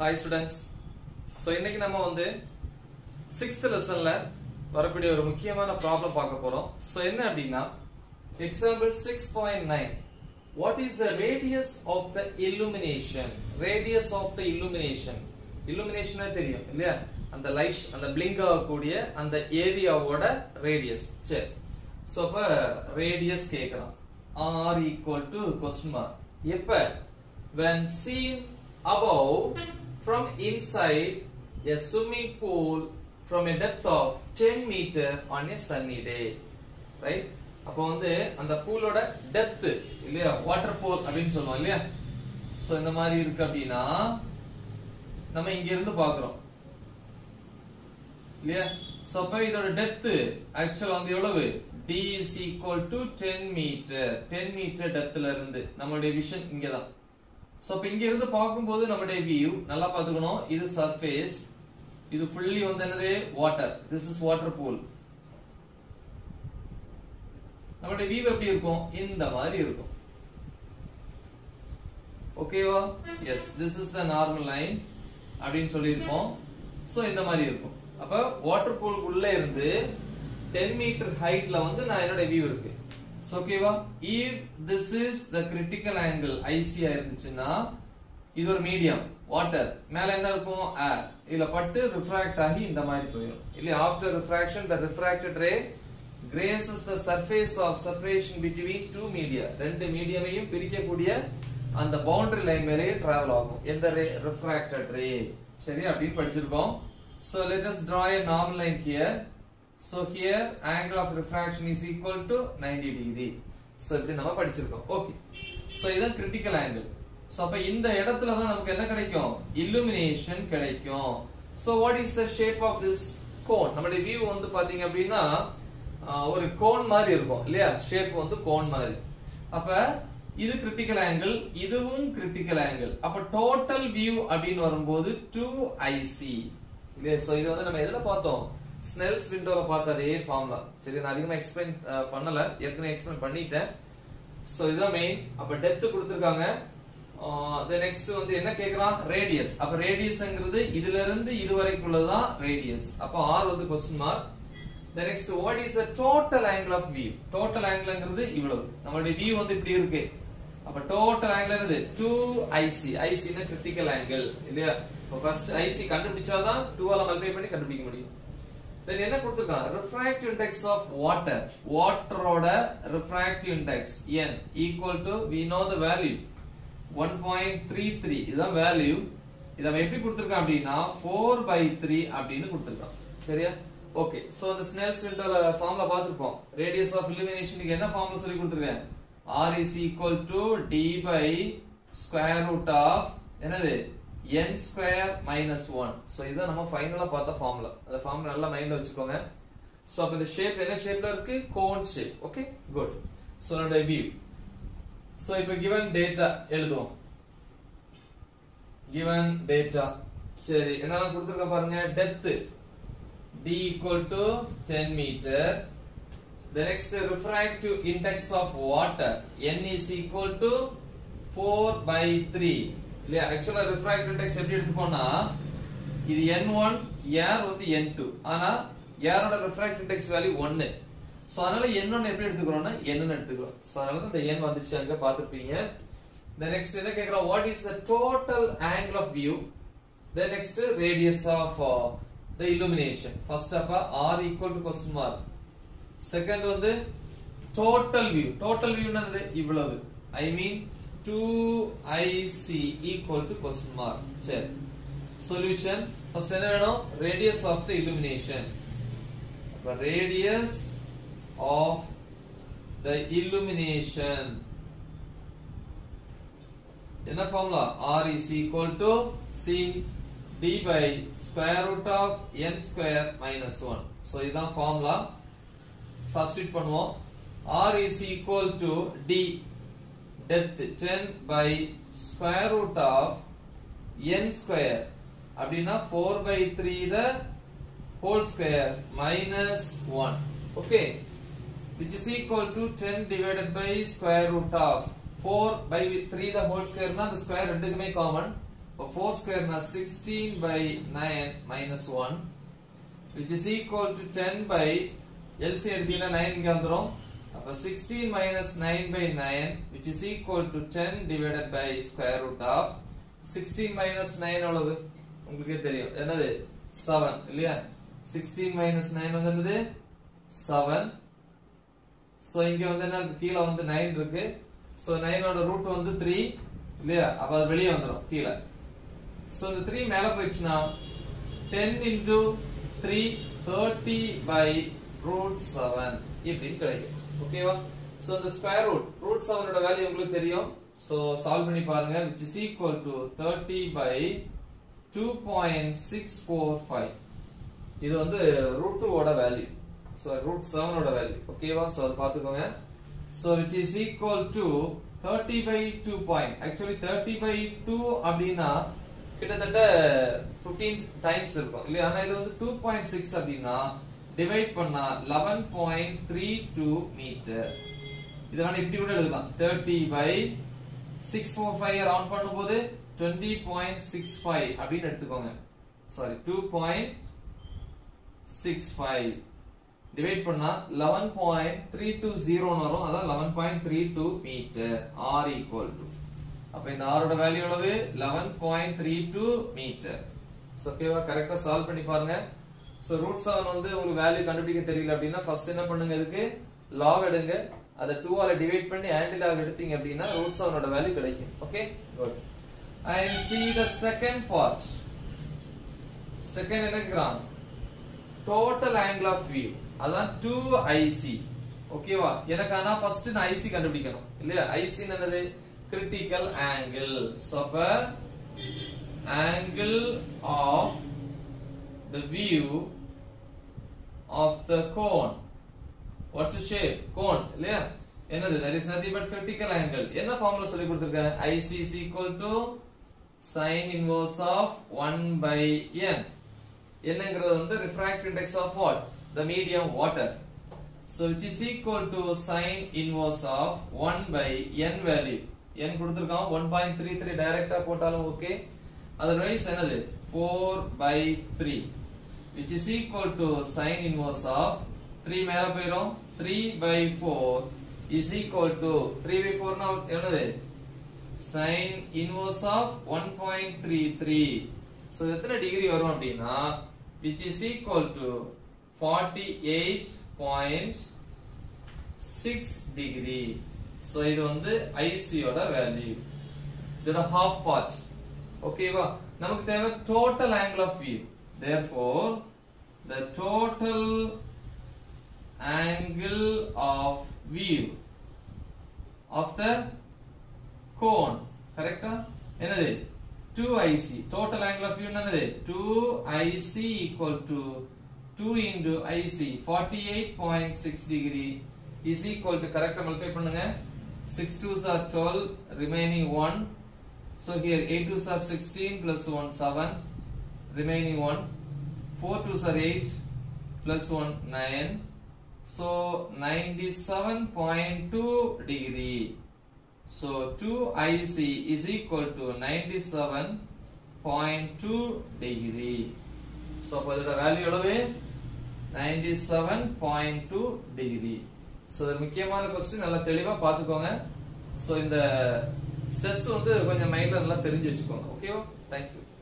Hi students. So today we will see the sixth lesson. Problem. So example 6.9. What is the radius of the illumination? Radius of the illumination. Illumination is the light and the blinker and the area of radius. So radius R equal to question mark. When seen above from inside a swimming pool from a depth of 10 meter on a sunny day, right? Upon the pool oda depth, water pool abin solluvom illaya. So indha mari irukku appadina nama inge irundhu paakrom illaya. So appo idoda depth actually on evlavu d is equal to 10 meter depth la irundhu nammade vision inge dhaan. So appo inge irundhu paakumbodhu nammade view nalla paathukonom. Idu surface, idu fully vandha water, this is water pool. நம்மட view எப்படி இருக்கும்? இந்த மாதிரி இருக்கும். ஓகேவா? Yes, this is the normal line அப்படினு சொல்லி இருப்போம். சோ இந்த மாதிரி இருக்கும். அப்ப வாட்டர் pool உள்ள இருந்து 10 மீட்டர் ஹைட்ல வந்து நான் என்னோட view இருக்கு. சோ ஓகேவா? If this is the critical angle IC ஆ இருந்துச்சுனா இது ஒரு மீடியம் வாட்டர். மேல என்ன இருக்கும்? air. இல்ல பட்டு ரிஃப்ராக்ட் ஆகி இந்த மாதிரி போயிடும். இல்ல after refraction the refracted ray graces the surface of separation between two media. Rendu medium ayum pirikkudiya and the boundary line vere travel agum. Endha refracted ray. Seri appdi padichirukom. So let us draw a normal line here. So here angle of refraction is equal to 90 degree. So idu nama padichirukom. Okay. So idan critical angle. So appo indha edathula dhaan namakku enna kedaikum? Illumination kedaikum. So what is the shape of this cone? Nammade view vandu pathinga appadina ஒரு cone மாதிரி இருக்கும் இல்லையா? Shape வந்து cone மாதிரி. அப்ப இது critical angle, இதுவும் critical angle. அப்ப டோட்டல் வியூ அப்படினு வரும்போது 2IC இல்லையா? சோ இது வந்து நம்ம எதல பார்த்தோம்? ஸ்னெல்ஸ் விண்டோல பார்த்த அதே ஃபார்முலா. சரி நான் அதிகமா எக்ஸ்பிளைன் பண்ணல, ஏற்கனவே எக்ஸ்பிளைன் பண்ணிட்டேன். சோ இதுதான் மெயின். அப்ப டெப்த் கொடுத்திருக்காங்க. தி நெக்ஸ்ட் வந்து என்ன கேக்குறான்? ரேடியஸ். அப்ப ரேடியஸ்ங்கிறது இதில இருந்து இது வரைக்குள்ளதான் ரேடியஸ். அப்ப R வந்து question mark. The next, what is the total angle of view? Total angle engirathu ivlo nammade view vandu ipdi irukke. Appo total angle engirathu 2IC. IC na critical angle illaya? So first IC kandupidichadha 2 ala multiply panni kandupidikka mudiyum. Then enna kuduthukka? Refractive index of water, water oda refractive index n equal to, we know the value 1.33 idha value. idha eppadi kuduthirukka appadina 4/3 appdinu kuduthirukka. Seriya? Okay, so the Snell's window formula paathirupom. Radius of illumination ku enna formula solli kuduthirken? R is equal to d by square root of n square minus 1. So idha nama final la paatha formula. The formula nalla mind la vechukonga. So appo the shape enna shape la irukku? Cone shape. Okay, good. So now view. So if given data eludhuvom. Given data. Seri enna la kuduthirka parunga? Depth d equal to 10 meter. The next, refractive index of water n is equal to 4/3. Actually refractive index எப்படி எடுத்துப்போம்னா இது n1, r வந்து n2. ஆனா r ஓட refractive index value 1. So அதனால n1 எப்படி எடுத்துக்கறோம்னா n ன்னு எடுத்துக்கறோம். So அதனால அந்த n வந்துச்சு அங்க பாத்துப்பீங்க. The next என்ன கேக்குறா? What is the total angle of view? The next, radius of the illumination. First up R equal to question mark. Second one the total view. Total view na ivlavu. I mean 2IC equal to question mark. Check. Solution. First radius of the illumination. The radius of the illumination. Enna formula? R is equal to C d by square root of n square minus 1. So idha formula substitute pannuvom. R is equal to d, depth 10 by square root of n square abdina 4/3 the whole square minus 1. Okay, which is equal to 10 divided by square root of 4/3 the whole square na the square rendukume common. 4 square is 16 by 9 minus 1, which is equal to 10 by LCM 9. 16 minus 9 by 9, which is equal to 10 divided by square root of 16 minus 9 all 7. 16 minus 9 7. So inga vandu 9. So 9 oda root 3. So the 3 is now 10 into 3, 30 by root 7. Okay, so the square root, root 7 value, so solve which is equal to 30 by 2.645. This is root 2 value, so root 7 value, okay, so which is equal to 30 by 2 point, actually 30 by 2 abdina, it is 15 times, 2.6 abdina, divide panna 11.32 meter. This is 30 by 645 round pannu bodhe 20.65 abdin edutukonga. Sorry, 2.65 divide panna 11.320 narum adha 11.32 meter r equal to. Appo indha r oda value ellavu 11.32 meter. So okay va correct ah solve panni paarenga. So root 7 the value கண்டுபிடிக்க first என்ன பண்ணுங்க இதுக்கு log எடுங்க அத 2 ஆல divide பண்ணி anti log எடுத்தீங்க அப்படினா root 7 ஓட value கிடைக்கும். Okay, good. And see the second part, second diagram, total angle of view அதான் 2IC. Okay வா, எனக்கான first IC கண்டுபிடிக்கணும் இல்லையா? IC என்னது? critical angle. So angle of the view of the cone. What's the shape? Cone. Yeah. That is nothing but critical angle. What formula? IC is equal to sine inverse of 1 by n. The refractive index of what? The medium water. So which is equal to sine inverse of 1 by n value. N 1.33 direct up. Okay. Otherwise another 4 by 3, which is equal to sine inverse of 3 mera pairom 3 by 4 is equal to 3 by 4 now another sine inverse of 1.33. So that's the degree or which is equal to 48.6 degree. So it on the IC order value. Then a half part. Okay, well, now we have a total angle of view. Therefore, the total angle of view of the cone, correct? 2IC. Total angle of view 2IC equal to 2 into IC 48.6 degree is equal to, correct? Multiply 6 2s are 12, remaining 1. So here 8 2s are 16 plus 1 7, remaining 1. 4 2s are 8 plus 1 9. So 97.2 degree. So 2IC is equal to 97.2 degree. So for the value of 97.2 degree. So the mukkiyamaana question nalla theliva paathukonga. So in the steps, okay, thank you.